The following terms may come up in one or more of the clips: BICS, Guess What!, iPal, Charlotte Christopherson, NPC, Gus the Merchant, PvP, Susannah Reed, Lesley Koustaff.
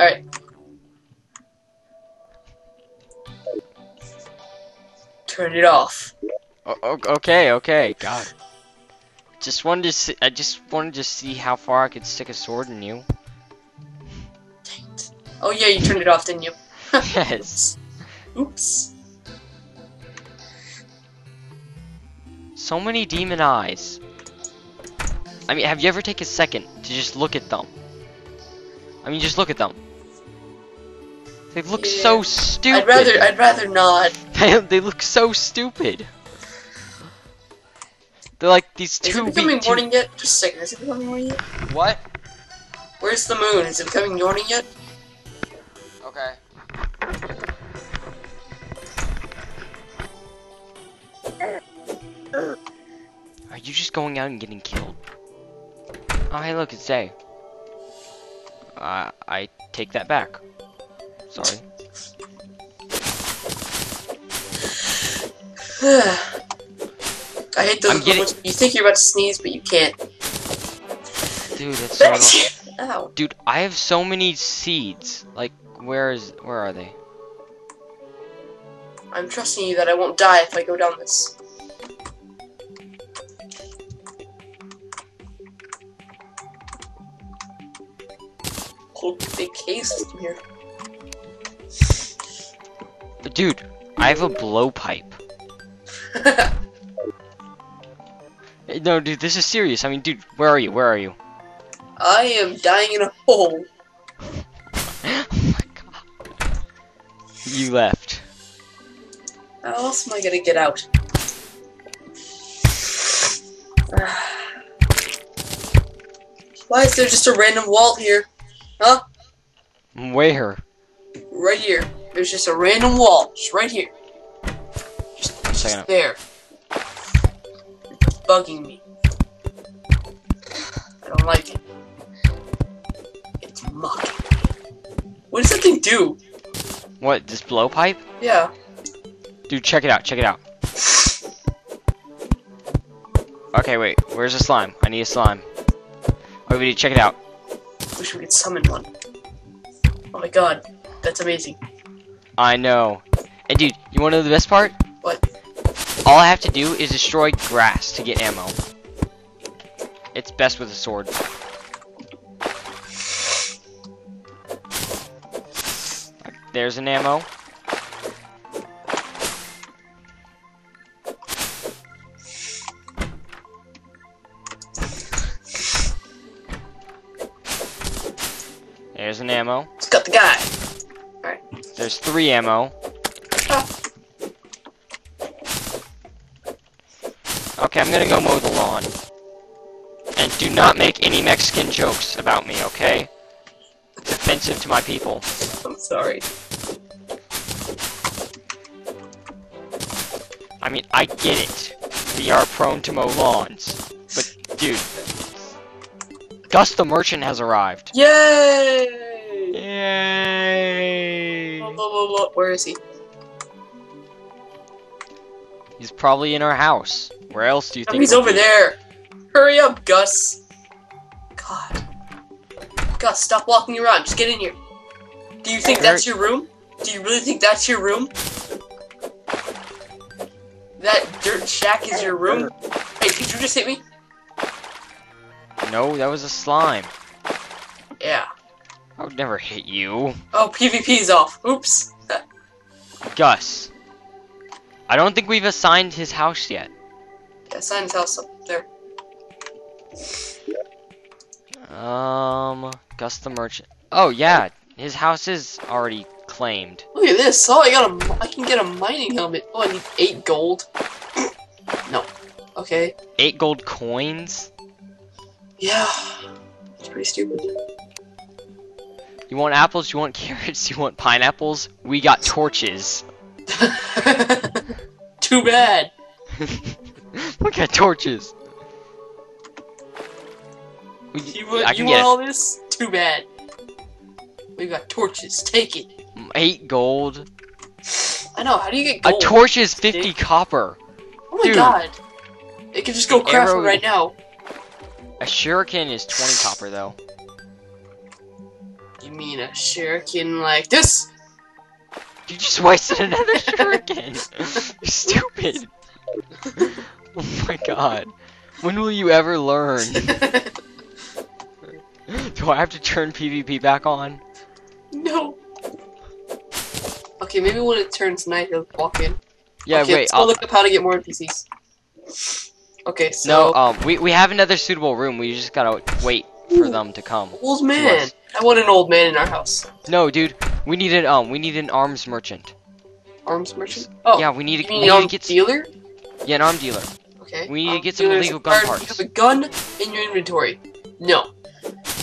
Alright. Turn it off. Okay. God. I just wanted to see how far I could stick a sword in you. Dang it. Oh yeah, you turned it off, didn't you? Yes. Oops. So many demon eyes. I mean, have you ever taken a second to just look at them? I mean, just look at them. They look so stupid. I'd rather not. They look so stupid. They're like these two. Is it becoming morning yet? Just a second. Is it becoming morning yet? What? Where's the moon? Is it becoming morning yet? Okay. Are you just going out and getting killed? Oh, hey, look, it's day. I take that back. Sorry. I hate those. You think you're about to sneeze, but you can't. Dude, that's so annoying. Ow. Dude, I have so many seeds. Like, where are they? I'm trusting you that I won't die if I go down this. Whole big cave system here. Dude, I have a blowpipe. No, dude, this is serious. I mean, dude, where are you? Where are you? I am dying in a hole. Oh my god. You left. How else am I gonna get out? Why is there just a random wall here? Huh? Where? Right here. There's just a random wall. Just right here. Just there. It's bugging me. I don't like it. It's muck. What does that thing do? What, this blowpipe? Yeah. Dude, check it out. Check it out. Okay, wait. Where's the slime? I need a slime. Okay, we need to check it out. Wish we could summon one. Oh my god. That's amazing. I know. And dude, you wanna know the best part? What? All I have to do is destroy grass to get ammo. It's best with a sword. There's an ammo. There's an ammo. It's got the guy. There's 3 ammo. Ah. Okay, I'm gonna go mow the lawn. And do not make any Mexican jokes about me, okay? It's offensive to my people. I'm sorry. I mean, I get it. We are prone to mow lawns. But, dude. Gus the Merchant has arrived. Yay! Yay! Where is he? He's probably in our house. Where else do you think? He's over there. Hurry up, Gus. God. Gus, stop walking around. Just get in here. Do you think that's your room? Do you really think that's your room? That dirt shack is your room? Hey, did you just hit me? No, that was a slime. Yeah. I would never hit you. Oh, PvP's off. Oops. Gus. I don't think we've assigned his house yet. Yeah, assign his house up there. Gus the Merchant. Oh, yeah. His house is already claimed. Look at this. Oh, I can get a mining helmet. Oh, I need 8 gold. No. Okay. 8 gold coins? Yeah. It's pretty stupid. You want apples, you want carrots, you want pineapples? We got torches. Too bad. Look at torches. You want all this? Too bad. We got torches. Take it. 8 gold. I know. How do you get gold? A torch is 50 copper. Oh my god. It can just go crafting right now. A shuriken is 20 copper, though. You mean a shuriken like this? You just wasted another shuriken! You're stupid! Oh my god. When will you ever learn? Do I have to turn PvP back on? No. Okay, maybe when it turns night, he'll walk in. Yeah, okay, wait. Let's go look up how to get more NPCs. Okay, so... No, we have another suitable room. We just gotta wait for them to come. Old man. I want an old man in our house. No, dude. We need an arms merchant. Arms merchant? Oh. Yeah, we need to get an arms dealer? Yeah, an arms dealer. Okay. We need to get some illegal gun parts. You have a gun in your inventory. No.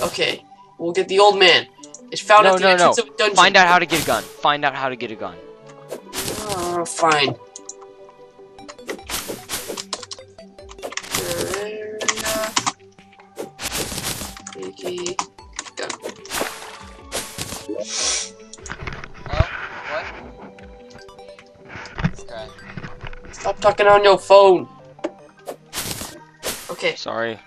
Okay. We'll get the old man. It's found out the entrance of a dungeon. Find out how to get a gun. Find out how to get a gun. Oh, fine. Gun. What? Okay. Stop talking on your phone. Okay. Sorry.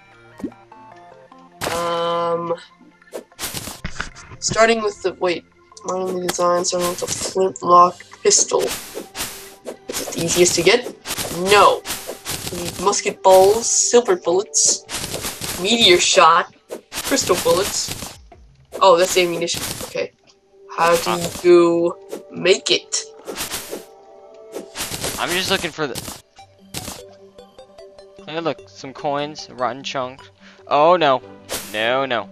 Starting with the mine only design, starting with a flintlock pistol. Is it the easiest to get? No. We need musket balls, silver bullets, meteor shot, crystal bullets. Oh, that's ammunition. Okay. How do you make it? I'm just looking for the... Hey, look. Some coins. Rotten chunks. Oh, no. No, no.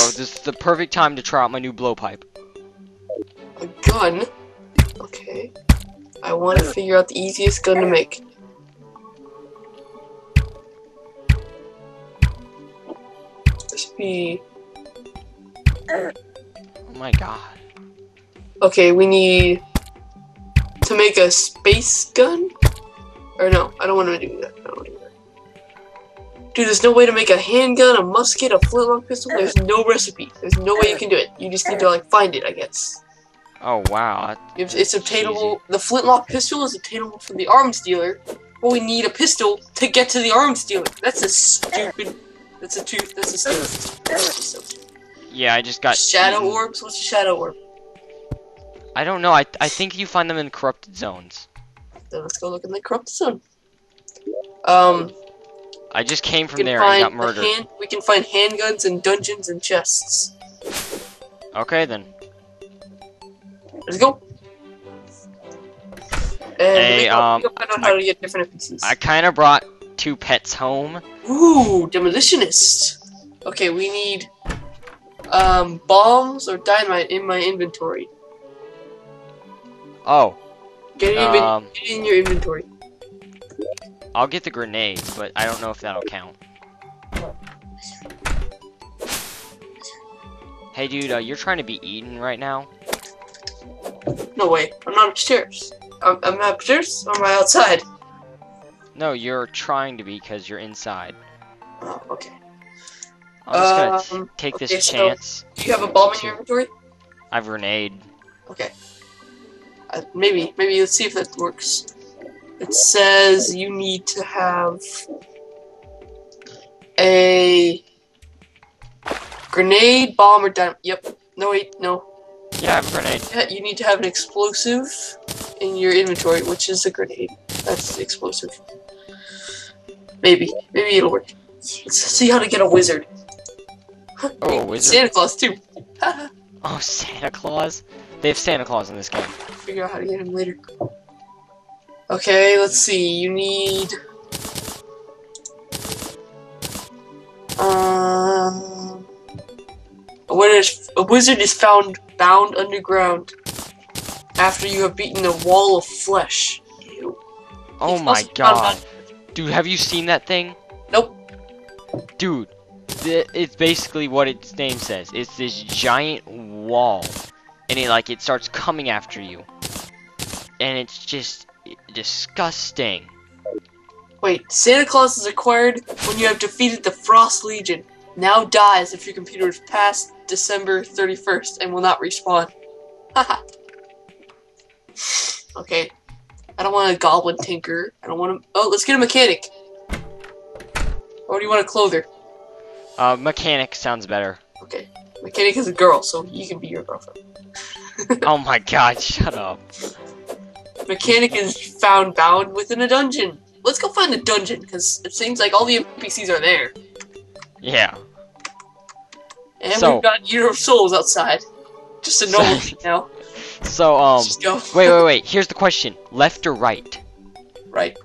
Oh, this is the perfect time to try out my new blowpipe. A gun? Okay. I want to figure out the easiest gun to make. This should be... Oh my god. Okay, we need... to make a space gun? Or no, I don't want to do that. I don't want to do that. Dude, there's no way to make a handgun, a musket, a flintlock pistol. There's no recipe. There's no way you can do it. You just need to, like, find it, I guess. Oh, wow. It's obtainable. Easy. The flintlock pistol is obtainable from the arms dealer. But we need a pistol to get to the arms dealer. That's a stupid... That's a stupid. Yeah, I just got... Shadow orbs? What's a shadow orb? I don't know. I think you find them in corrupted zones. Then let's go look in the corrupted zone. I just came from there and got murdered. We can find handguns and dungeons and chests. Okay, then. Let's go. And hey, we found out how to get different NPCs. I kind of brought 2 pets home. Ooh, demolitionist. Okay, we need bombs or dynamite in my inventory. Oh. Get it in your inventory. I'll get the grenades, but I don't know if that'll count. Hey, dude, you're trying to be eaten right now? No way. I'm not upstairs. I'm upstairs or am I outside? No, you're trying to be because you're inside. Oh, okay. I'm just gonna take this chance. So, do you have a bomb in your inventory? I have a grenade. Okay. Maybe let's see if that works. It says you need to have a grenade, bomb, or dynamite. Yep. No, wait, no. Yeah, I have a grenade. Yeah, you need to have an explosive in your inventory, which is a grenade. That's the explosive. Maybe it'll work. Let's see how to get a wizard. Oh, wizard. Santa Claus, too. Oh, Santa Claus? They have Santa Claus in this game. Figure out how to get him later. Okay, let's see. You need a wizard is found bound underground after you have beaten a wall of flesh. Ew. Oh my god, dude! Have you seen that thing? Nope. Dude, it's basically what its name says. It's this giant wall, and it starts coming after you, and it's just. Disgusting. Wait, Santa Claus is acquired when you have defeated the Frost Legion. Now dies if your computer is past December 31st and will not respawn. Haha. Okay. I don't want a goblin tinker. I don't want to. Oh, let's get a mechanic. Or do you want a clother? Mechanic sounds better. Okay. Mechanic is a girl, so you can be your girlfriend. Oh my god, shut up. Mechanic is found bound within a dungeon. Let's go find the dungeon, because it seems like all the NPCs are there. Yeah. And so, we've got Year of Souls outside. Just a normal thing now. So, just go. wait. Here's the question. Left or right? Right.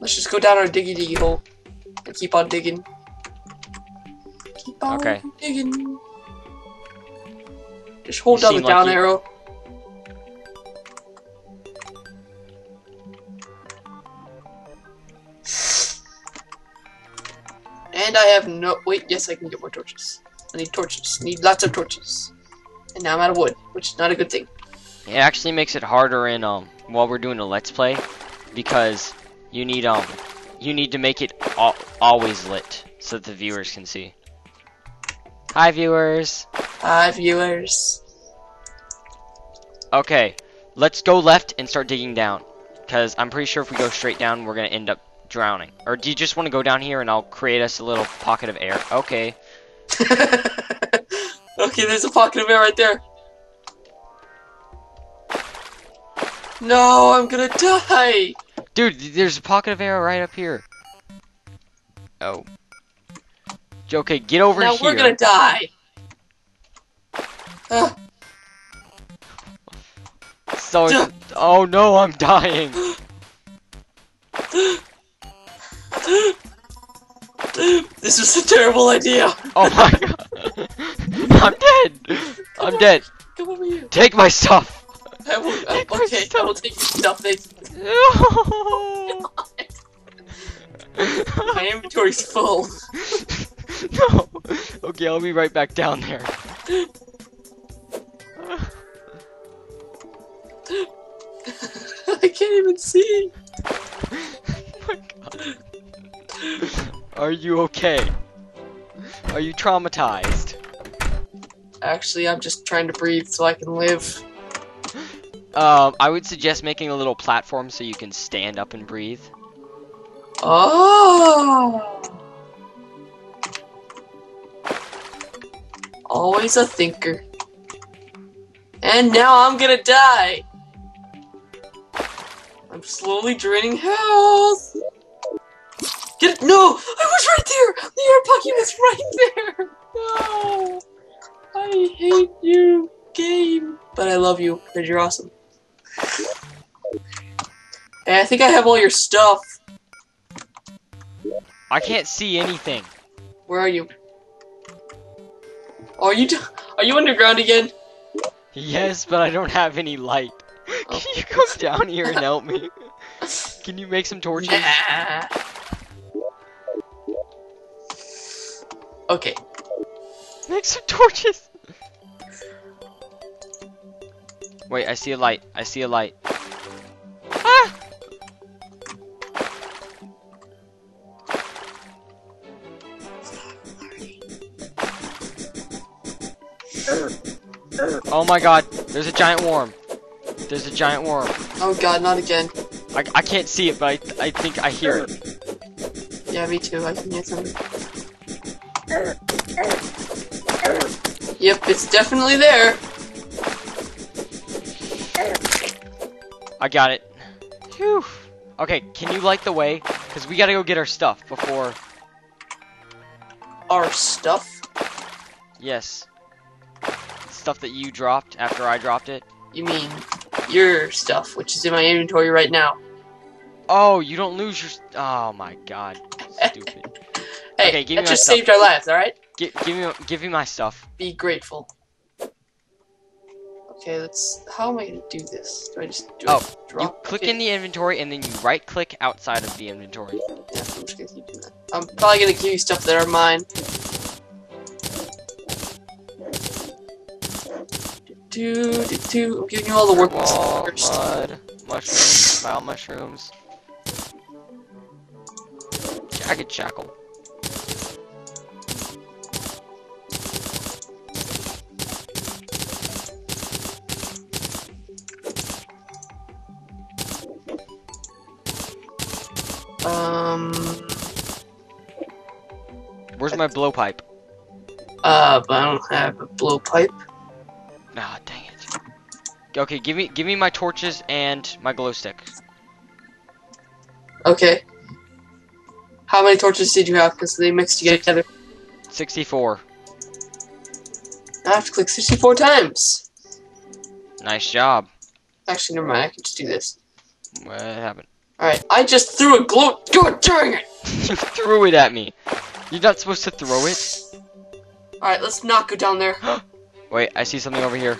Let's just go down our diggy hole. And keep on digging. Keep on digging. Just hold down the down arrow. And I have no- wait, yes, I can get more torches. I need torches. Need lots of torches. And now I'm out of wood, which is not a good thing. It actually makes it harder in, while we're doing a Let's Play, because you need to make it always lit, so that the viewers can see. Hi, viewers! Hi, viewers! Okay, let's go left and start digging down, because I'm pretty sure if we go straight down, we're gonna end up drowning. Or do you just want to go down here and I'll create us a little pocket of air? Okay. Okay, there's a pocket of air right there. No, I'm gonna die! Dude, there's a pocket of air right up here. Oh. Okay, get over here. Now we're gonna die! So, oh no, I'm dying! This was a terrible idea. Oh my god. I'm dead. I'm dead. Come over here. Take my stuff. I will, I will take your stuff. No. My inventory's full. No. Okay, I'll be right back down there. I can't even see. Are you okay? Are you traumatized? Actually, I'm just trying to breathe so I can live. I would suggest making a little platform so you can stand up and breathe. Oh! Always a thinker. And now I'm gonna die! I'm slowly draining health! Get it? No! I was right there! The air pocket was right there! No! I hate you, game. But I love you, because you're awesome. And I think I have all your stuff. I can't see anything. Where are you? Oh, are you underground again? Yes, but I don't have any light. Oh. Can you come down here and help me? Can you make some torches? Yeah. Okay. Make some torches! Wait, I see a light. I see a light. Ah! Oh my god, there's a giant worm. There's a giant worm. Oh god, not again. I can't see it, but I think I hear it. Yeah, me too. I can hear something. Yep, it's definitely there. I got it. Whew. Okay, can you light the way? Because we gotta go get our stuff before... Our stuff? Yes. Stuff that you dropped after I dropped it. You mean your stuff, which is in my inventory right now. Oh, you don't lose your... Oh my god. Stupid. Hey, okay, give that me just saved our lives, alright? Give me my stuff. Be grateful. Okay, let's... How am I gonna do this? Do I just do you click in the inventory, and then you right-click outside of the inventory. Yeah, I'm just gonna keep doing that. I'm probably gonna give you stuff that are mine. I'm giving you all the work first. Mushrooms, wild mushrooms. Jagged shackle. Where's my blowpipe? but I don't have a blowpipe. Ah, dang it. Okay, give me my torches and my glow stick. Okay. How many torches did you have? Because they mixed together. 64. I have to click 64 times. Nice job. Actually, never mind. I can just do this. What happened? Alright, I just threw a glow. God dang it! You threw it at me. You're not supposed to throw it. Alright, let's not go down there. Wait, I see something over here.